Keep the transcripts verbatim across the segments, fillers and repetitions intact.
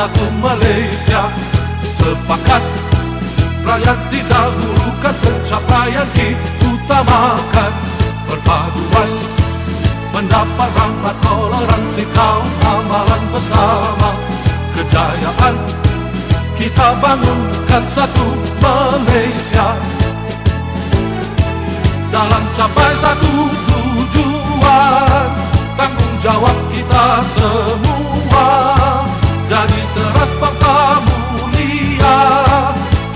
satu Malaysia sepakat rakyat didahulukan, pencapaian diutamakan, perpaduan mendapat rahmat, toleransi kaum, amalan bersama, kejayaan kita bangunkan satu Malaysia dalam capai satu tujuan. Tanggung jawab kita semua jadi teras bangsa mulia,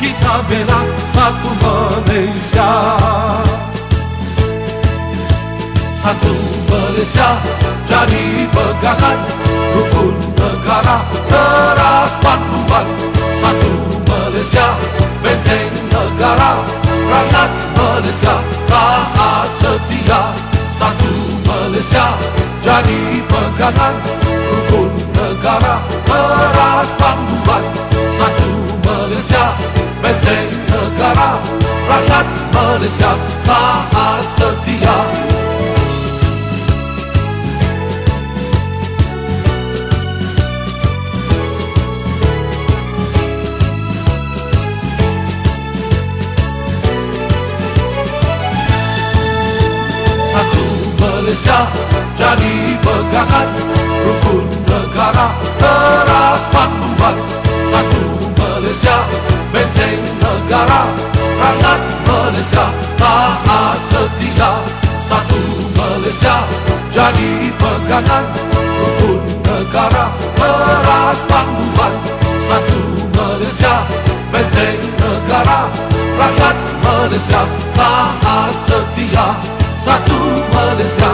kita bela satu Malaysia, satu Malaysia jadi pegangan, rukun negara teras panduan, satu Malaysia benteng negara, rakyat Malaysia taat setia, satu Malaysia jadi pegangan, rukun negara teras panduan, satu Malaysia benteng negara, rakyat Malaysia taat setia. Malaysia jadi pegangan, rukun negara teras panduan, satu Malaysia benteng negara, rakyat Malaysia taat setia, satu Malaysia jadi pegangan, rukun negara teras panduan, satu Malaysia benteng negara, rakyat Malaysia taat setia, satu Malaysia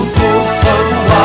untuk semua.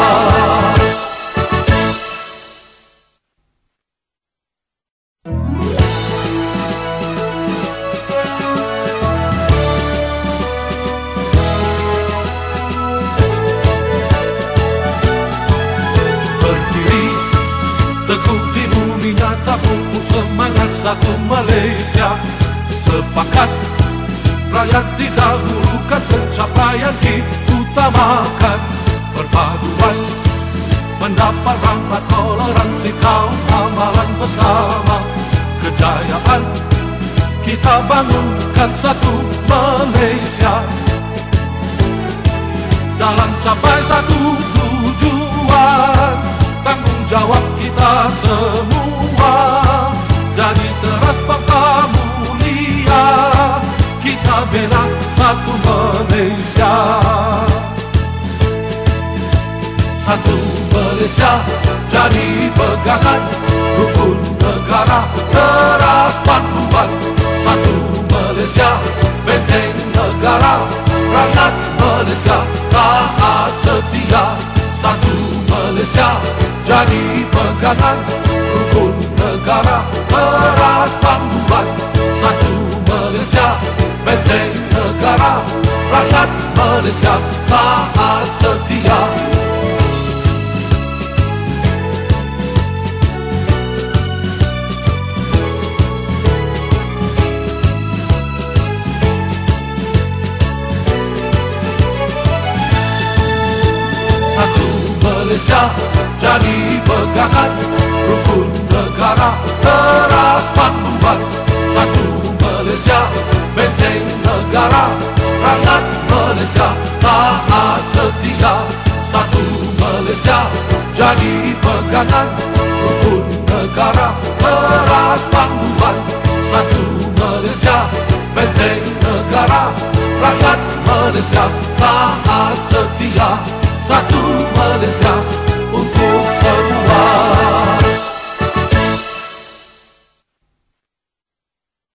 Malaysia taat